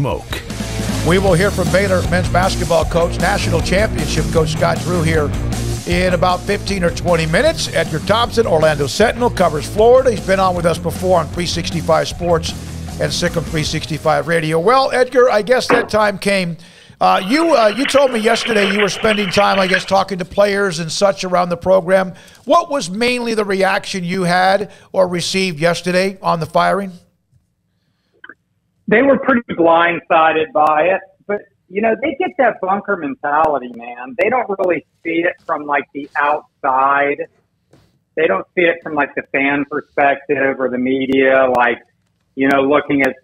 Smoke. We will hear from Baylor men's basketball coach, national championship coach Scott Drew here in about 15 or 20 minutes. Edgar Thompson, Orlando Sentinel, covers Florida. He's been on with us before on 365 Sports and SicEm 365 Radio. Well, Edgar, I guess that time came. You told me yesterday you were spending time, I guess, talking to players and such around the program. What was mainly the reaction you had or received yesterday on the firing? They were pretty blindsided by it, but, you know, they get that bunker mentality, man. They don't really see it from, like, the outside. They don't see it from, like, the fan perspective or the media, like, you know, looking at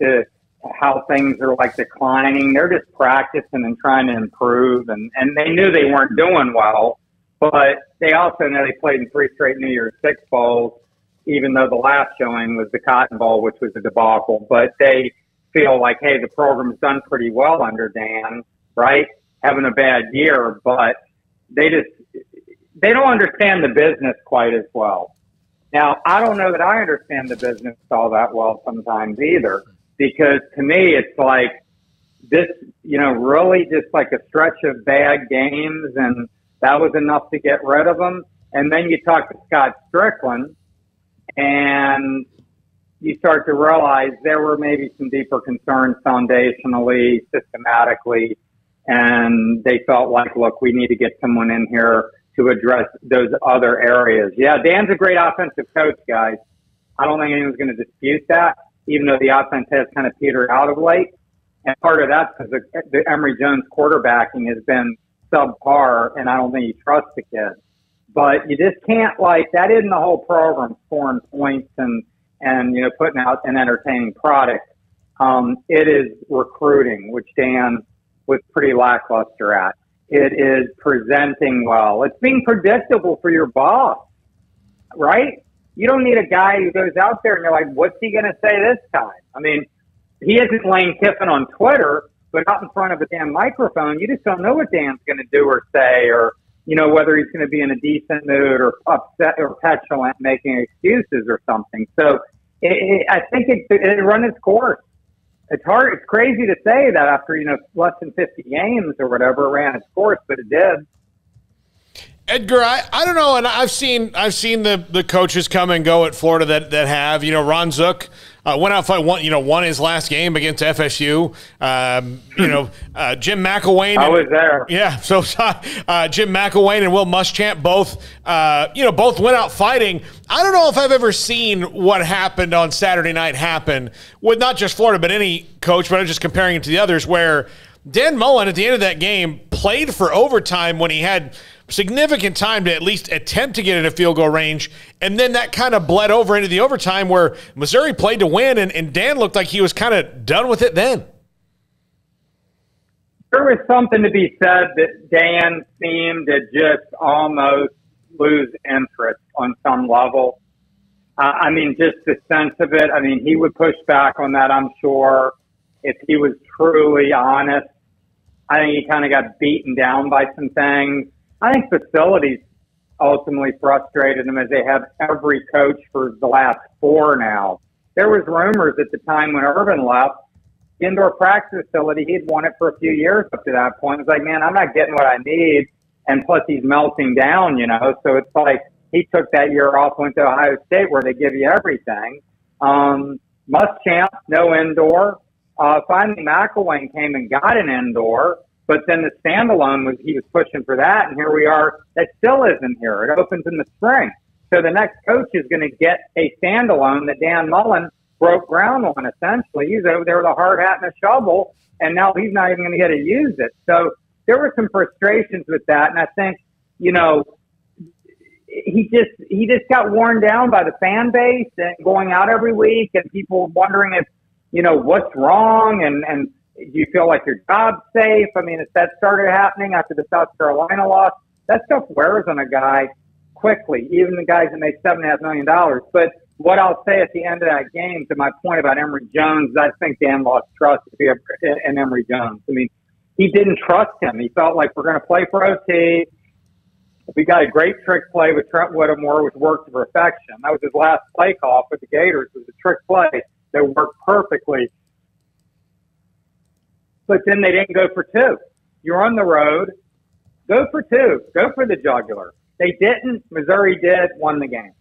how things are, like, declining. They're just practicing and trying to improve, and they knew they weren't doing well, but they also know they played in three straight New Year's Six bowls, even though the last showing was the Cotton Bowl, which was a debacle, but they – feel like, hey, the program's done pretty well under Dan, right? Having a bad year, but they don't understand the business quite as well. Now, I don't know that I understand the business all that well sometimes either, because to me, it's like this, you know, really just like a stretch of bad games, and that was enough to get rid of them. And then you talk to Scott Strickland, and you start to realize there were maybe some deeper concerns foundationally, systematically, and they felt like, look, we need to get someone in here to address those other areas. Yeah, Dan's a great offensive coach, guys. I don't think anyone's going to dispute that, even though the offense has kind of petered out of late. And part of that's because the Emory Jones quarterbacking has been subpar, and I don't think you trust the kid. But you just can't, like, that isn't the whole program, scoring points and you know, putting out an entertaining product. It is recruiting, which Dan was pretty lackluster at. It is presenting well. It's being predictable for your boss, right? You don't need a guy who goes out there and you're like, what's he going to say this time? I mean, he isn't Lane Kiffin on Twitter, but out in front of a damn microphone, you just don't know what Dan's going to do or say, or, you know, whether he's going to be in a decent mood or upset or petulant, making excuses or something. So I think it run its course. It's hard. It's crazy to say that after, you know, less than 50 games or whatever, it ran its course, but it did. Edgar, I don't know, and I've seen the coaches come and go at Florida that have, you know, Ron Zook went out fight one, you know, won his last game against FSU. You know, Jim McElwain. I was there. Yeah, so Jim McElwain and Will Muschamp both went out fighting. I don't know if I've ever seen what happened on Saturday night happen with not just Florida but any coach, but I'm just comparing it to the others, where Dan Mullen at the end of that game played for overtime when he had significant time to at least attempt to get in a field goal range, and then that kind of bled over into the overtime where Missouri played to win, and Dan looked like he was kind of done with it then. There was something to be said that Dan seemed to just almost lose interest on some level. I mean, just the sense of it. I mean, he would push back on that, I'm sure, if he was truly honest. I think he kind of got beaten down by some things. I think facilities ultimately frustrated them, as they have every coach for the last four now. There was rumors at the time when Urban left, indoor practice facility, he'd won it for a few years up to that point. It's like, man, I'm not getting what I need, and plus he's melting down, you know. So it's like he took that year off, went to Ohio State where they give you everything. Muschamp, no indoor. Finally, McElwain came and got an indoor. But then the standalone was, he was pushing for that, and here we are. That still isn't here. It opens in the spring. So the next coach is going to get a standalone that Dan Mullen broke ground on, essentially. He's over there with a hard hat and a shovel, and now he's not even going to get to use it. So there were some frustrations with that, and I think, you know, he just got worn down by the fan base and going out every week and people wondering if, you know, what's wrong, and do you feel like your job's safe? I mean, if that started happening after the South Carolina loss, that stuff wears on a guy quickly, even the guys that make $7.5 million. But what I'll say at the end of that game, to my point about Emory Jones, I think Dan lost trust in Emory Jones. I mean, he didn't trust him. He felt like, we're going to play for OT. We got a great trick play with Trent Whittemore, which worked to perfection. That was his last play call for the Gators. It was a trick play that worked perfectly. but then they didn't go for two. You're on the road. Go for two. Go for the jugular. They didn't. Missouri did. Won the game.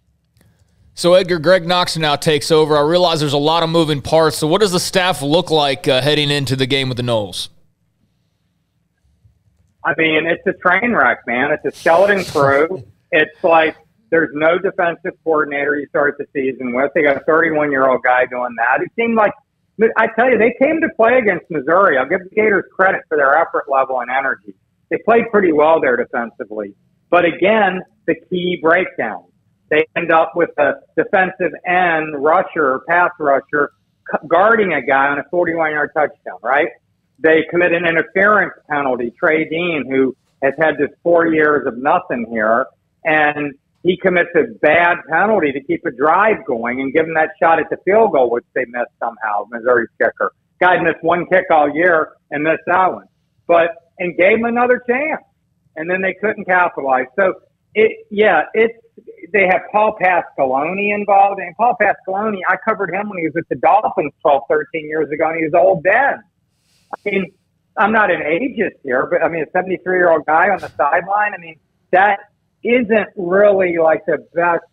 So, Edgar, Greg Knox now takes over. I realize there's a lot of moving parts. So what does the staff look like heading into the game with the Noles? I mean, it's a train wreck, man. It's a skeleton crew. It's like there's no defensive coordinator you start the season with. They got a 31-year-old guy doing that. It seemed like, I tell you, they came to play against Missouri. I'll give the Gators credit for their effort level and energy. They played pretty well there defensively. But again, the key breakdown. They end up with a defensive end rusher, pass rusher, guarding a guy on a 41-yard touchdown, right? They commit an interference penalty, Trey Dean, who has had this 4 years of nothing here, and he commits a bad penalty to keep a drive going and give him that shot at the field goal, which they missed somehow, Missouri's kicker. Guy missed one kick all year and missed that one. And gave him another chance, and then they couldn't capitalize. So, they have Paul Pasqualoni involved, and Paul Pasqualoni, I covered him when he was with the Dolphins 12, 13 years ago, and he was old then. I mean, I'm not an ageist here, but I mean, a 73-year-old guy on the sideline, I mean, that isn't really like the best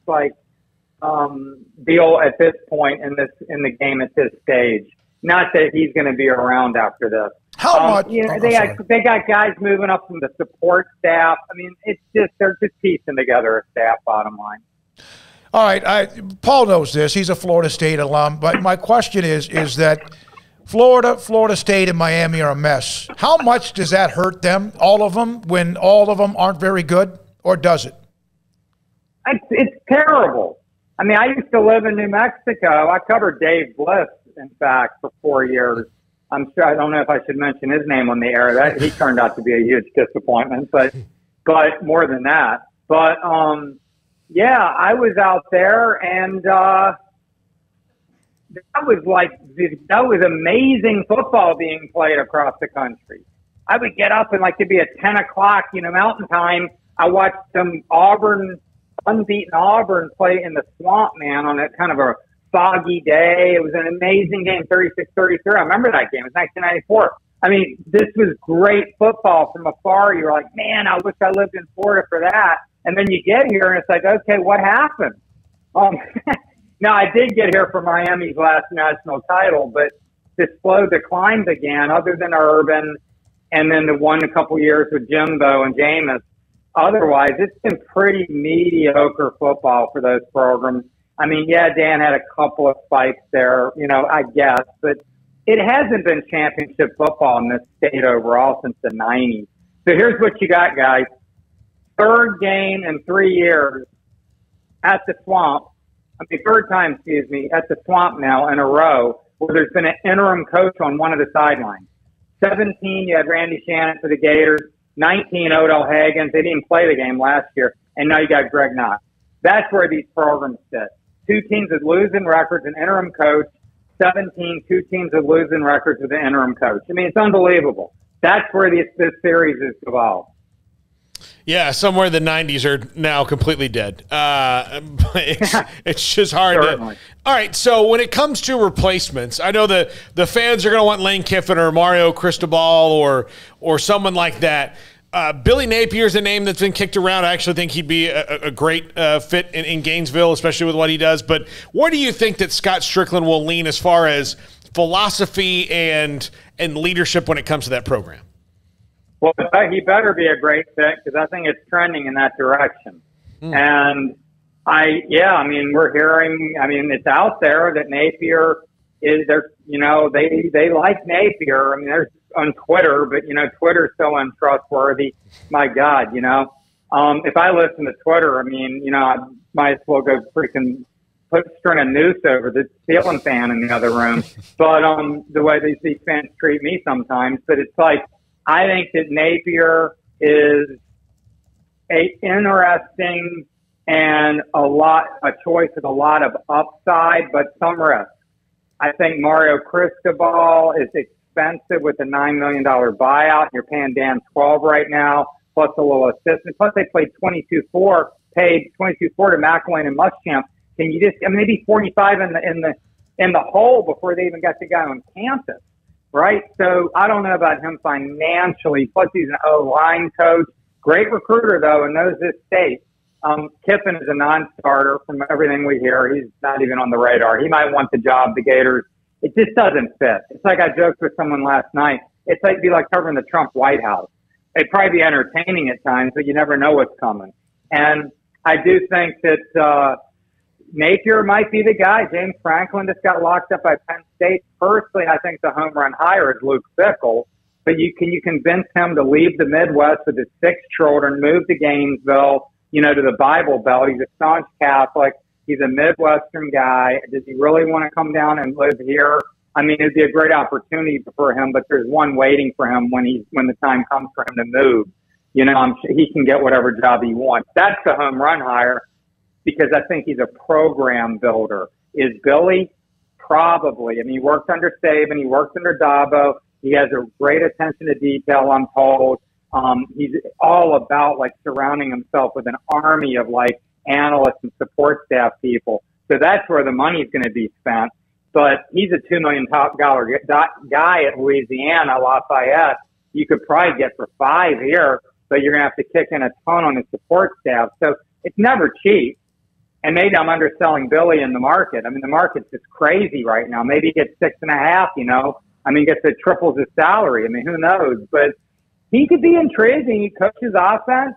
deal at this point in the game at this stage. Not that he's going to be around after this. How much? They got guys moving up from the support staff. I mean, they're just piecing together a staff, bottom line. All right. Paul knows this. He's a Florida State alum. But my question is that Florida, Florida State, and Miami are a mess. How much does that hurt them, all of them, when all of them aren't very good? Or does it? It's terrible. I mean, I used to live in New Mexico. I covered Dave Bliss, in fact, for 4 years. I'm sure I don't know if I should mention his name on the air. He turned out to be a huge disappointment, but more than that. But yeah, I was out there, and that was amazing football being played across the country. I would get up and it'd be at 10 o'clock, Mountain Time. I watched some unbeaten Auburn play in the swamp, man, on a kind of a foggy day. It was an amazing game, 36-33. I remember that game. It was 1994. I mean, this was great football from afar. You were like, man, I wish I lived in Florida for that. And then you get here, and it's like, okay, what happened? Now, I did get here for Miami's last national title, but this slow decline began, other than Urban, and then a couple years with Jimbo and Jameis. Otherwise, it's been pretty mediocre football for those programs. I mean, yeah, Dan had a couple of spikes there, I guess, but it hasn't been championship football in this state overall since the 90s. So here's what you got, guys. Third game in 3 years at the Swamp. I mean, third time, excuse me, at the Swamp now in a row where there's been an interim coach on one of the sidelines. 17, you had Randy Shannon for the Gators. 19, Odell Haggins. They didn't play the game last year. And now you got Greg Knox. That's where these programs sit. Two teams with losing records, an interim coach, 17, two teams with losing records with an interim coach. I mean, it's unbelievable. That's where this series is evolved. Yeah, somewhere the 90s are now completely dead. It's just hard. All right, so when it comes to replacements, I know the fans are going to want Lane Kiffin or Mario Cristobal or someone like that. Billy Napier is a name that's been kicked around. I actually think he'd be a great fit in Gainesville, especially with what he does. But where do you think that Scott Strickland will lean as far as philosophy and leadership when it comes to that program? Well, he better be a great fit because I think it's trending in that direction. Mm. And, we're hearing, it's out there that Napier is there. They like Napier. I mean, there's on Twitter, but Twitter's so untrustworthy. My God, if I listen to Twitter, I might as well go freaking string a noose over the ceiling fan in the other room. But the way these fans treat me sometimes, but it's like I think that Napier is interesting and a choice with a lot of upside, but some risk. I think Mario Cristobal is expensive with a $9 million buyout. You're paying Dan 12 right now, plus a little assistance. Plus they paid 22-4 to McElwain and Muschamp. Can you just, they'd be 45 in the hole before they even got the guy on campus. right? So I don't know about him financially. Plus, he's an O-line coach. Great recruiter, though, and knows this state. Kiffin is a non-starter from everything we hear. He's not even on the radar. He might want the job, the Gators. It just doesn't fit. It's like I joked with someone last night. It's like it'd be like covering the Trump White House. It'd probably be entertaining at times, but you never know what's coming. And I do think that Napier might be the guy. James Franklin just got locked up by Penn State. Firstly, I think the home run hire is Luke Fickell, but can you convince him to leave the Midwest with his 6 children, move to Gainesville, to the Bible Belt? He's a staunch Catholic. He's a Midwestern guy. Does he really want to come down and live here? I mean, it'd be a great opportunity for him, but there's one waiting for him when the time comes for him to move. I'm sure he can get whatever job he wants. That's the home run hire because I think he's a program builder. Is Billy? Probably. I mean, he worked under Saban. He worked under Dabo. He has a great attention to detail, I'm told. He's all about, surrounding himself with an army of, analysts and support staff people. So that's where the money's going to be spent. But he's a $2 million guy at Louisiana, Lafayette. You could probably get for 5 here, but you're going to have to kick in a ton on his support staff. So it's never cheap. And maybe I'm underselling Billy in the market. I mean, the market's just crazy right now. Maybe he gets 6.5, I mean, gets it triples his salary. I mean, who knows? But he could be intriguing. He coaches offense.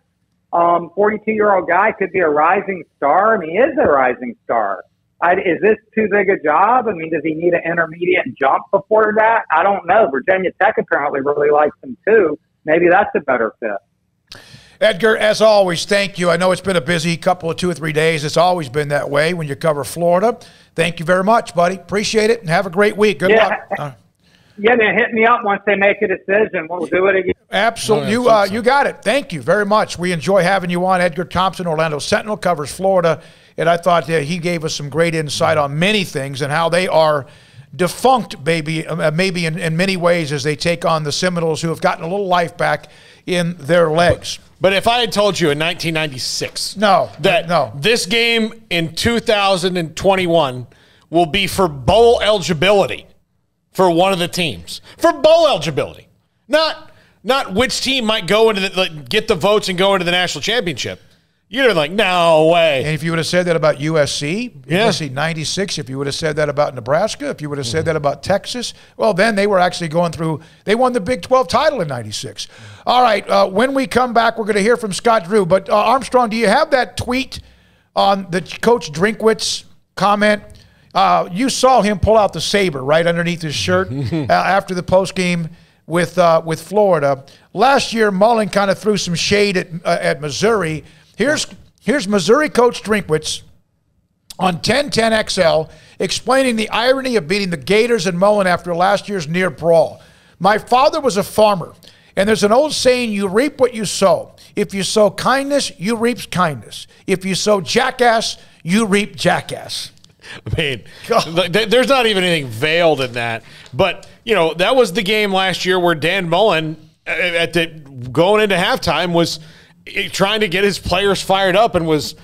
42-year-old guy could be a rising star. I mean, he is a rising star. Is this too big a job? I mean, does he need an intermediate jump before that? I don't know. Virginia Tech apparently really likes him too. Maybe that's a better fit. Edgar, as always, thank you. I know it's been a busy couple of 2 or 3 days. It's always been that way when you cover Florida. Thank you very much, buddy. Appreciate it, and have a great week. Good luck. Yeah, man, hit me up once they make a decision. We'll do it again. Absolutely. You got it. Thank you very much. We enjoy having you on. Edgar Thompson, Orlando Sentinel, covers Florida. And I thought that he gave us some great insight on many things and how they are defunct, maybe in many ways as they take on the Seminoles, who have gotten a little life back in their legs. But if I had told you in 1996 this game in 2021 will be for bowl eligibility, for one of the teams, for bowl eligibility, not which team might go into get the votes and go into the national championship. You're like, no way. And if you would have said that about USC, USC 96, if you would have said that about Nebraska, if you would have said that about Texas, well, then they were actually going through. They won the Big 12 title in 96. All right, when we come back, we're going to hear from Scott Drew. But Armstrong, do you have that tweet on the Coach Drinkwitz comment? You saw him pull out the saber right underneath his shirt after the postgame with Florida. Last year, Mullen kind of threw some shade at Missouri. Here's Missouri coach Drinkwitz on 1010XL explaining the irony of beating the Gators and Mullen after last year's near brawl. My father was a farmer, and there's an old saying, you reap what you sow. If you sow kindness, you reap kindness. If you sow jackass, you reap jackass. I mean, there's not even anything veiled in that. But, that was the game last year where Dan Mullen, going into halftime, was trying to get his players fired up and was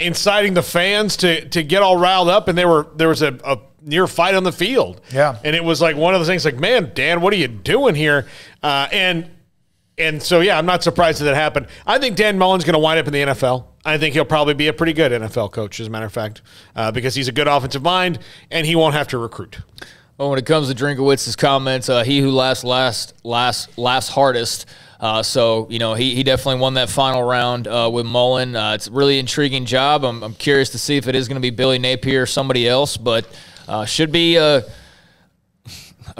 inciting the fans to get all riled up. And there was a near fight on the field. Yeah. And it was like one of those things like, man, Dan, what are you doing here? And so, yeah, I'm not surprised that happened. I think Dan Mullen's going to wind up in the NFL. I think he'll probably be a pretty good NFL coach, as a matter of fact, because he's a good offensive mind, and he won't have to recruit. Well, when it comes to Drinkwitz's comments, he who laughs hardest. So, he definitely won that final round with Mullen. It's a really intriguing job. I'm curious to see if it is going to be Billy Napier or somebody else, but should be a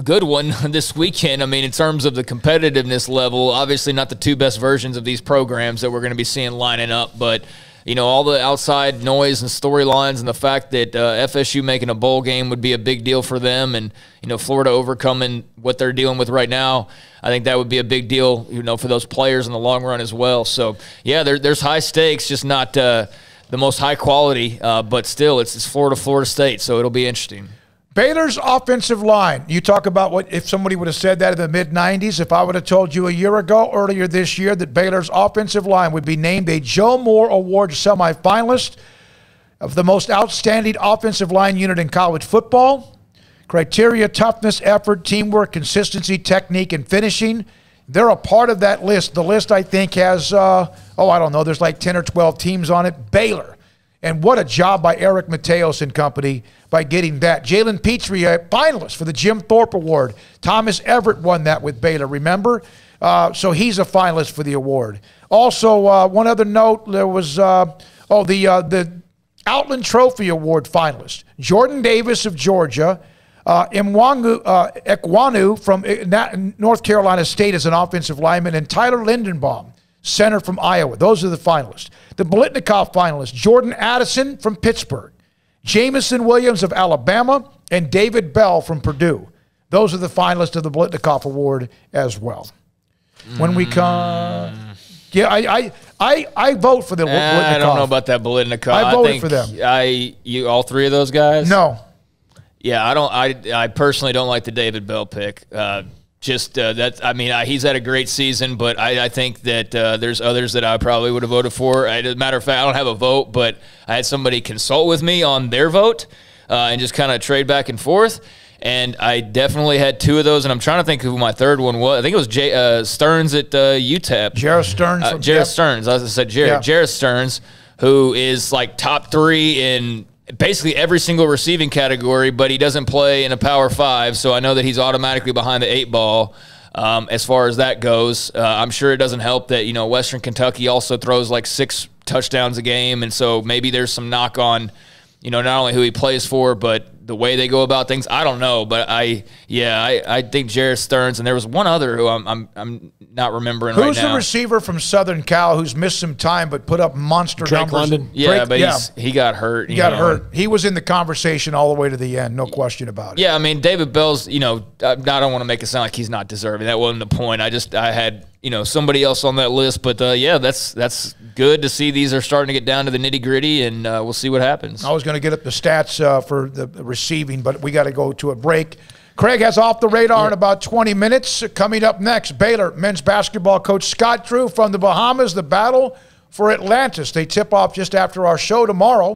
good one this weekend. I mean, in terms of the competitiveness level, obviously not the 2 best versions of these programs that we're going to be seeing lining up, but all the outside noise and storylines and the fact that FSU making a bowl game would be a big deal for them, and Florida overcoming what they're dealing with right now, I think that would be a big deal, for those players in the long run as well. So yeah, there's high stakes, just not the most high quality, but still it's Florida State, so it'll be interesting. Baylor's offensive line. You talk about what if somebody would have said that in the mid-90s, if I would have told you a year ago, earlier this year, that Baylor's offensive line would be named a Joe Moore Award semifinalist of the most outstanding offensive line unit in college football. Criteria, toughness, effort, teamwork, consistency, technique, and finishing. They're a part of that list. The list, I think, has, I don't know, there's like 10 or 12 teams on it. Baylor. And what a job by Eric Mateos and company by getting that. Jalen Petrie, a finalist for the Jim Thorpe Award. Thomas Everett won that with Baylor, remember? So he's a finalist for the award. Also, one other note, there was, the Outland Trophy Award finalist. Jordan Davis of Georgia. Ekwonu from North Carolina State as an offensive lineman, and Tyler Lindenbaum, center from Iowa. Those are the finalists. The Biletnikoff finalists, Jordan Addison from Pittsburgh, Jamison Williams of Alabama, and David Bell from Purdue. Those are the finalists of the Biletnikoff Award as well. When we come... Yeah, I vote for the Biletnikoff. I don't know about that Biletnikoff. I voted for them. You all three of those guys? No. Yeah, I personally don't like the David Bell pick. He's had a great season, but I think that there's others that I probably would have voted for. As a matter of fact, I don't have a vote, but I had somebody consult with me on their vote and just kind of trade back and forth. And I definitely had two of those, and I'm trying to think who my third one was. I think it was Stearns at UTEP. Jarrett Stearns. Jarrett Stearns, who is like top three in – basically every single receiving category, but he doesn't play in a Power Five, so I know that he's automatically behind the 8 ball as far as that goes. I'm sure it doesn't help that, you know, Western Kentucky also throws like 6 touchdowns a game, and so maybe there's some knock on, you know, not only who he plays for, but the way they go about things. I don't know, but I think Jarrett Stearns, and there was one other who I'm not remembering right now. Who's the receiver from Southern Cal who's missed some time but put up monster numbers? Drake London. Yeah, but he got hurt. He got hurt. He was in the conversation all the way to the end, no question about it. Yeah, I mean, David Bell's, you know, I don't want to make it sound like he's not deserving. That wasn't the point. I had, you know, somebody else on that list, but yeah, that's good to see. These are starting to get down to the nitty gritty, and we'll see what happens. I was going to get up the stats for the receiving, but we got to go to a break. Craig has Off the Radar in about 20 minutes. Coming up next, Baylor men's basketball coach Scott Drew from the Bahamas, the battle for Atlantis. They tip off just after our show tomorrow.